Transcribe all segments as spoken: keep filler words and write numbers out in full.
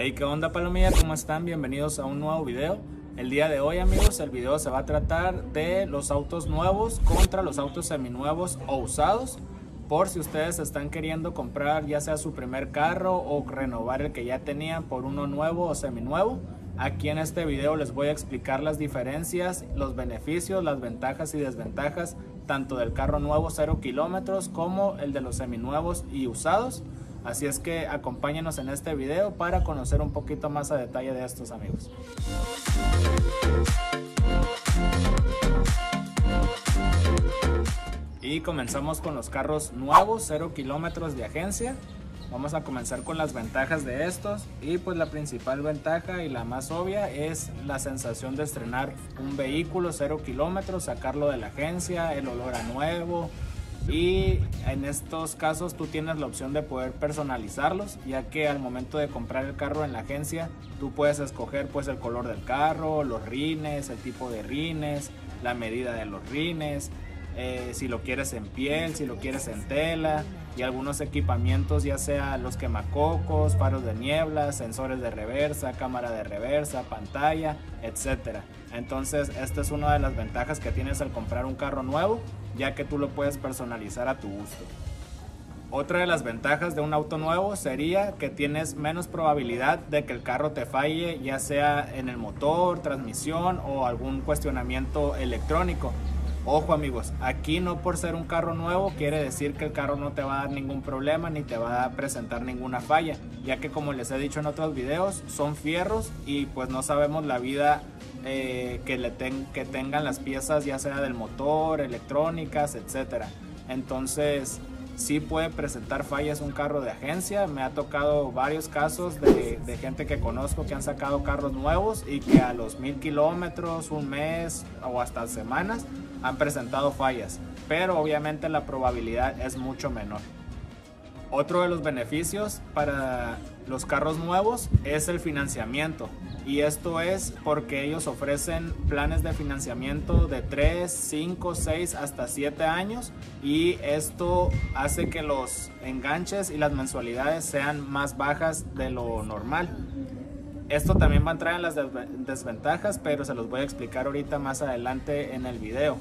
Hey, ¿qué onda, palomilla? ¿Cómo están? Bienvenidos a un nuevo video. El día de hoy, amigos, el video se va a tratar de los autos nuevos contra los autos seminuevos o usados. Por si ustedes están queriendo comprar ya sea su primer carro o renovar el que ya tenían por uno nuevo o seminuevo. Aquí en este video les voy a explicar las diferencias, los beneficios, las ventajas y desventajas tanto del carro nuevo cero kilómetros como el de los seminuevos y usados. Así es que acompáñenos en este video para conocer un poquito más a detalle de estos, amigos. Y comenzamos con los carros nuevos, cero kilómetros de agencia. Vamos a comenzar con las ventajas de estos. Y pues la principal ventaja y la más obvia es la sensación de estrenar un vehículo cero kilómetros, sacarlo de la agencia, el olor a nuevo. Y en estos casos tú tienes la opción de poder personalizarlos, ya que al momento de comprar el carro en la agencia tú puedes escoger pues el color del carro, los rines, el tipo de rines, la medida de los rines, eh, si lo quieres en piel, si lo quieres en tela, y algunos equipamientos, ya sea los quemacocos, faros de niebla, sensores de reversa, cámara de reversa, pantalla, etcétera. Entonces esta es una de las ventajas que tienes al comprar un carro nuevo, ya que tú lo puedes personalizar a tu gusto. Otra de las ventajas de un auto nuevo sería que tienes menos probabilidad de que el carro te falle, ya sea en el motor, transmisión o algún cuestionamiento electrónico. Ojo, amigos, aquí no por ser un carro nuevo quiere decir que el carro no te va a dar ningún problema ni te va a presentar ninguna falla, ya que, como les he dicho en otros videos, son fierros y pues no sabemos la vida Eh, que, le ten, que tengan las piezas, ya sea del motor, electrónicas, etcétera. Entonces sí puede presentar fallas un carro de agencia. Me ha tocado varios casos de, de gente que conozco que han sacado carros nuevos y que a los mil kilómetros, un mes o hasta semanas han presentado fallas, pero obviamente la probabilidad es mucho menor. Otro de los beneficios para los carros nuevos es el financiamiento, y esto es porque ellos ofrecen planes de financiamiento de tres, cinco, seis hasta siete años, y esto hace que los enganches y las mensualidades sean más bajas de lo normal. Esto también va a entrar en las desventajas, pero se los voy a explicar ahorita más adelante en el video.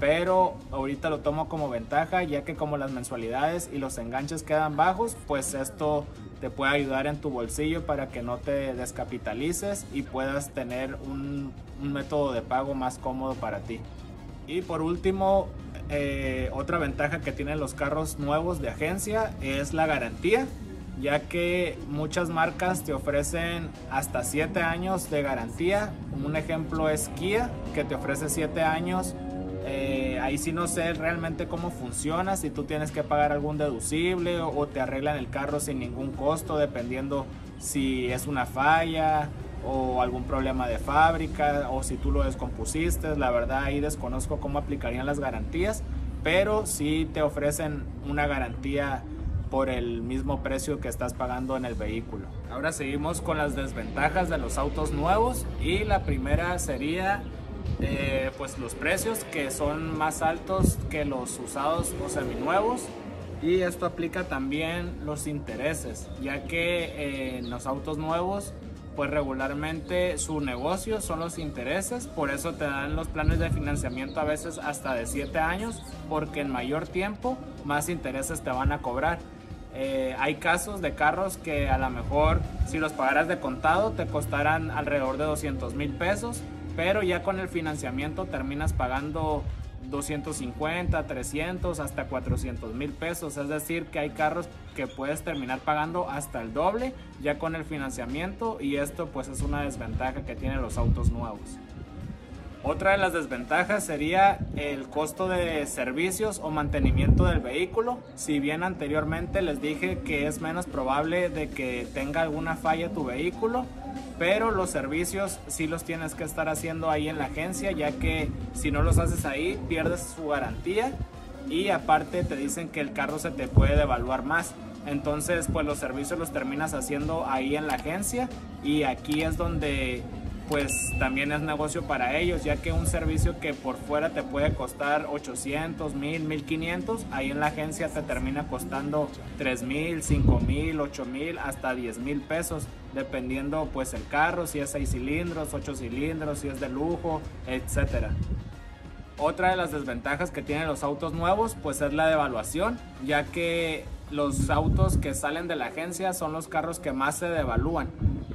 Pero ahorita lo tomo como ventaja, ya que como las mensualidades y los enganches quedan bajos, pues esto te puede ayudar en tu bolsillo para que no te descapitalices y puedas tener un, un método de pago más cómodo para ti. Y por último, eh, otra ventaja que tienen los carros nuevos de agencia es la garantía, ya que muchas marcas te ofrecen hasta siete años de garantía. Un ejemplo es Kia, que te ofrece siete años. Eh, ahí sí no sé realmente cómo funciona, si tú tienes que pagar algún deducible o, o te arreglan el carro sin ningún costo, dependiendo si es una falla o algún problema de fábrica o si tú lo descompusiste. La verdad ahí desconozco cómo aplicarían las garantías, pero sí te ofrecen una garantía por el mismo precio que estás pagando en el vehículo. Ahora seguimos con las desventajas de los autos nuevos, y la primera sería Eh, pues los precios, que son más altos que los usados o seminuevos, y esto aplica también los intereses, ya que eh, en los autos nuevos pues regularmente su negocio son los intereses. Por eso te dan los planes de financiamiento a veces hasta de siete años, porque en mayor tiempo más intereses te van a cobrar. Eh, hay casos de carros que a lo mejor si los pagaras de contado te costarán alrededor de doscientos mil pesos, pero ya con el financiamiento terminas pagando doscientos cincuenta, trescientos, hasta cuatrocientos mil pesos. Es decir, que hay carros que puedes terminar pagando hasta el doble ya con el financiamiento, y esto pues es una desventaja que tienen los autos nuevos. Otra de las desventajas sería el costo de servicios o mantenimiento del vehículo. Si bien anteriormente les dije que es menos probable de que tenga alguna falla tu vehículo, pero los servicios sí los tienes que estar haciendo ahí en la agencia, ya que si no los haces ahí pierdes su garantía, y aparte te dicen que el carro se te puede devaluar más. Entonces pues los servicios los terminas haciendo ahí en la agencia, y aquí es donde pues también es negocio para ellos, ya que un servicio que por fuera te puede costar ochocientos, mil, mil quinientos, ahí en la agencia te termina costando tres mil, cinco mil, ocho mil, hasta diez mil pesos, dependiendo pues el carro, si es seis cilindros, ocho cilindros, si es de lujo, etcétera. Otra de las desventajas que tienen los autos nuevos pues es la devaluación, ya que los autos que salen de la agencia son los carros que más se devalúan.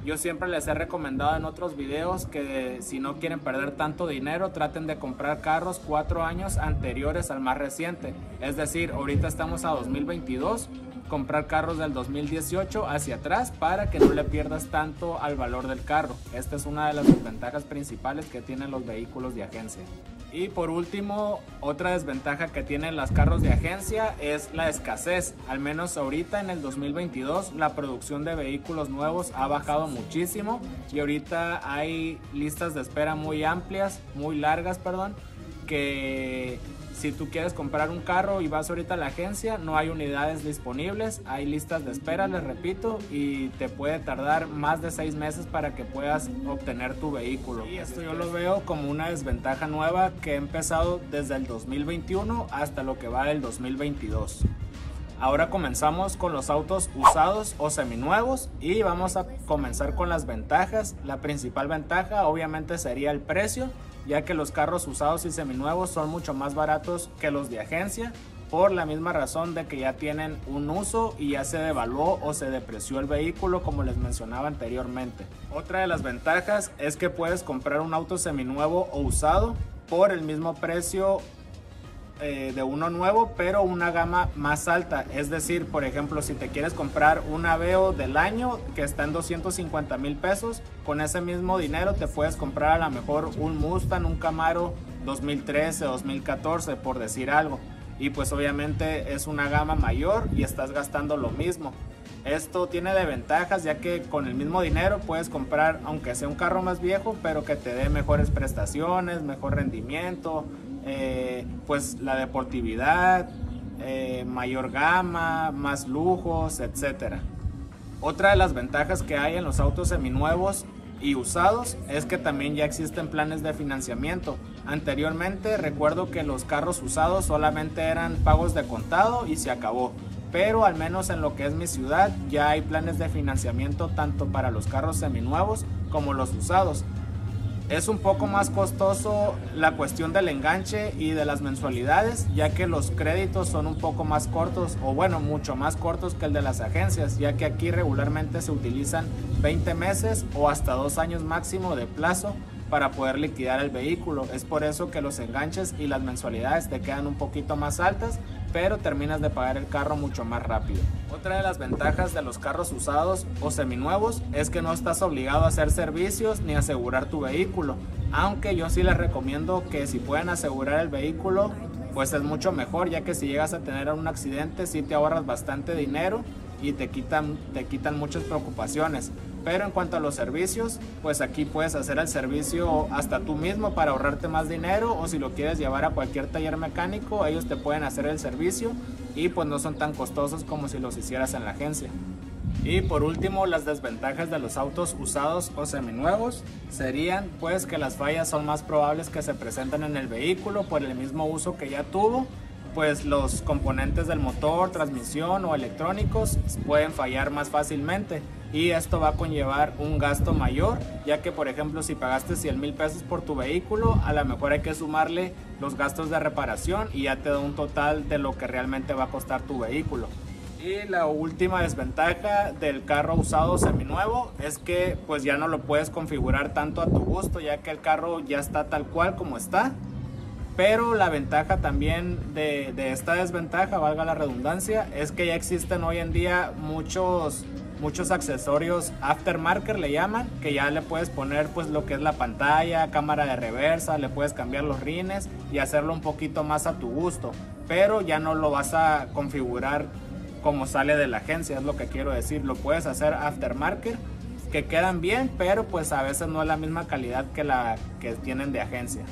Yo siempre les he recomendado en otros videos que si no quieren perder tanto dinero, traten de comprar carros cuatro años anteriores al más reciente. Es decir, ahorita estamos a dos mil veintidós, comprar carros del dos mil dieciocho hacia atrás para que no le pierdas tanto al valor del carro. Esta es una de las desventajas principales que tienen los vehículos de agencia. Y por último, otra desventaja que tienen los carros de agencia es la escasez. Al menos ahorita en el dos mil veintidós la producción de vehículos nuevos ha bajado muchísimo y ahorita hay listas de espera muy amplias, muy largas, perdón, que si tú quieres comprar un carro y vas ahorita a la agencia, no hay unidades disponibles, hay listas de espera, les repito, y te puede tardar más de seis meses para que puedas obtener tu vehículo. Y esto yo lo veo como una desventaja nueva que he empezado desde el dos mil veintiuno hasta lo que va del dos mil veintidós. Ahora comenzamos con los autos usados o seminuevos y vamos a comenzar con las ventajas. La principal ventaja obviamente sería el precio, ya que los carros usados y seminuevos son mucho más baratos que los de agencia, por la misma razón de que ya tienen un uso y ya se devaluó o se depreció el vehículo, como les mencionaba anteriormente. Otra de las ventajas es que puedes comprar un auto seminuevo o usado por el mismo precio Eh, de uno nuevo, pero una gama más alta. Es decir, por ejemplo, si te quieres comprar un Aveo del año que está en doscientos cincuenta mil pesos, con ese mismo dinero te puedes comprar a lo mejor un Mustang, un Camaro dos mil trece, dos mil catorce, por decir algo, y pues obviamente es una gama mayor y estás gastando lo mismo. Esto tiene de ventajas, ya que con el mismo dinero puedes comprar, aunque sea un carro más viejo, pero que te dé mejores prestaciones, mejor rendimiento, eh, pues la deportividad, eh, mayor gama, más lujos, etcétera. Otra de las ventajas que hay en los autos seminuevos y usados es que también ya existen planes de financiamiento. Anteriormente recuerdo que los carros usados solamente eran pagos de contado y se acabó, pero al menos en lo que es mi ciudad ya hay planes de financiamiento tanto para los carros seminuevos como los usados. Es un poco más costoso la cuestión del enganche y de las mensualidades, ya que los créditos son un poco más cortos, o bueno, mucho más cortos que el de las agencias, ya que aquí regularmente se utilizan veinte meses o hasta dos años máximo de plazo para poder liquidar el vehículo. Es por eso que los enganches y las mensualidades te quedan un poquito más altas, pero terminas de pagar el carro mucho más rápido. Otra de las ventajas de los carros usados o seminuevos es que no estás obligado a hacer servicios ni asegurar tu vehículo, aunque yo sí les recomiendo que si pueden asegurar el vehículo, pues es mucho mejor, ya que si llegas a tener un accidente sí te ahorras bastante dinero y te quitan, te quitan muchas preocupaciones. Pero en cuanto a los servicios, pues aquí puedes hacer el servicio hasta tú mismo para ahorrarte más dinero, o si lo quieres llevar a cualquier taller mecánico, ellos te pueden hacer el servicio y pues no son tan costosos como si los hicieras en la agencia. Y por último, las desventajas de los autos usados o seminuevos serían pues que las fallas son más probables que se presentan en el vehículo por el mismo uso que ya tuvo. Pues los componentes del motor, transmisión o electrónicos pueden fallar más fácilmente y esto va a conllevar un gasto mayor, ya que por ejemplo si pagaste cien mil pesos por tu vehículo, a lo mejor hay que sumarle los gastos de reparación y ya te da un total de lo que realmente va a costar tu vehículo. Y la última desventaja del carro usado seminuevo es que pues ya no lo puedes configurar tanto a tu gusto, ya que el carro ya está tal cual como está. Pero la ventaja también de, de esta desventaja, valga la redundancia, es que ya existen hoy en día muchos, muchos accesorios aftermarket, le llaman, que ya le puedes poner pues lo que es la pantalla, cámara de reversa, le puedes cambiar los rines y hacerlo un poquito más a tu gusto, pero ya no lo vas a configurar como sale de la agencia, es lo que quiero decir. Lo puedes hacer aftermarket, que quedan bien, pero pues a veces no es la misma calidad que la que tienen de agencia.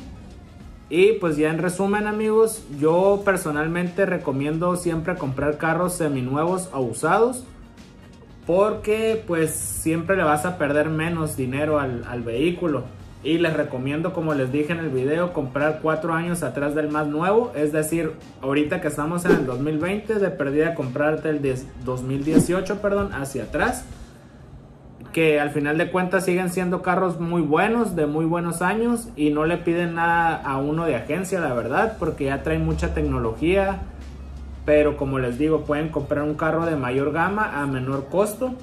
Y pues ya en resumen, amigos, yo personalmente recomiendo siempre comprar carros seminuevos o usados, porque pues siempre le vas a perder menos dinero al, al vehículo. Y les recomiendo, como les dije en el video, comprar cuatro años atrás del más nuevo. Es decir, ahorita que estamos en el dos mil veinte, de perdida comprarte el dos mil dieciocho, perdón, hacia atrás. Que al final de cuentas siguen siendo carros muy buenos, de muy buenos años, y no le piden nada a uno de agencia, la verdad, porque ya traen mucha tecnología. Pero como les digo, pueden comprar un carro de mayor gama a menor costo.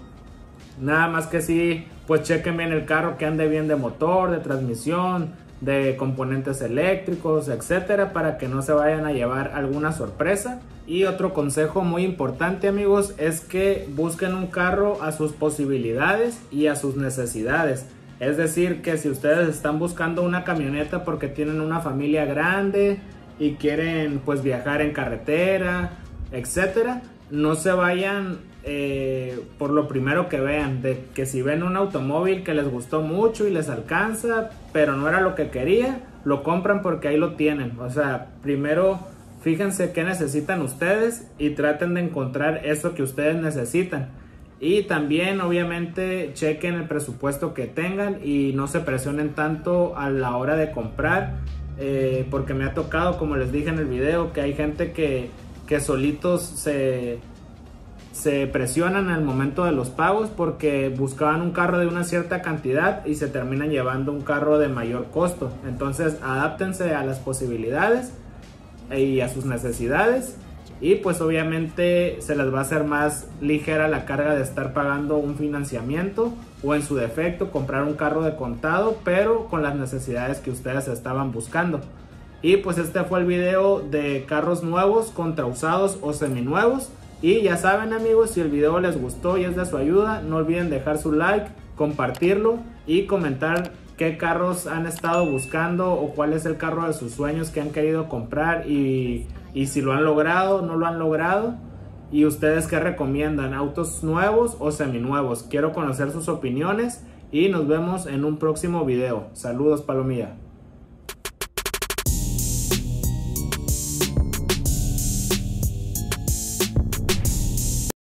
Nada más que sí, pues chequen bien el carro, que ande bien de motor, de transmisión, de componentes eléctricos, etcétera, para que no se vayan a llevar alguna sorpresa. Y otro consejo muy importante, amigos, es que busquen un carro a sus posibilidades y a sus necesidades. Es decir, que si ustedes están buscando una camioneta porque tienen una familia grande y quieren pues viajar en carretera, etcétera, no se vayan eh, por lo primero que vean. De que si ven un automóvil que les gustó mucho y les alcanza, pero no era lo que quería, lo compran porque ahí lo tienen. O sea, primero fíjense qué necesitan ustedes y traten de encontrar eso que ustedes necesitan. Y también obviamente chequen el presupuesto que tengan y no se presionen tanto a la hora de comprar, eh, porque me ha tocado, como les dije en el video, que hay gente que que solitos se, se presionan al momento de los pagos porque buscaban un carro de una cierta cantidad y se terminan llevando un carro de mayor costo. Entonces, adáptense a las posibilidades y a sus necesidades, y pues obviamente se les va a hacer más ligera la carga de estar pagando un financiamiento, o en su defecto comprar un carro de contado, pero con las necesidades que ustedes estaban buscando. Y pues este fue el video de carros nuevos contra usados o seminuevos. Y ya saben, amigos, si el video les gustó y es de su ayuda, no olviden dejar su like, compartirlo y comentar qué carros han estado buscando o cuál es el carro de sus sueños que han querido comprar, y, y si lo han logrado, no lo han logrado, y ustedes qué recomiendan, autos nuevos o seminuevos. Quiero conocer sus opiniones y nos vemos en un próximo video. Saludos, Palomilla.